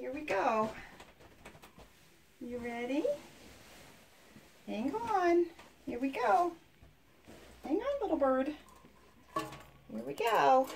Here we go. You ready? Hang on. Here we go. Hang on, little bird. Here we go.